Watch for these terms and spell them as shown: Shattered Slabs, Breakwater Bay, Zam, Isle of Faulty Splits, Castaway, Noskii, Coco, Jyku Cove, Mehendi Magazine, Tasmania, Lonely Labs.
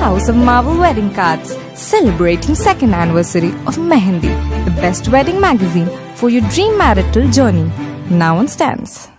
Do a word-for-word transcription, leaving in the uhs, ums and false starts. house of Marvel wedding cards celebrating second anniversary of Mehendi, the best wedding magazine for your dream marital journey. Now on stands.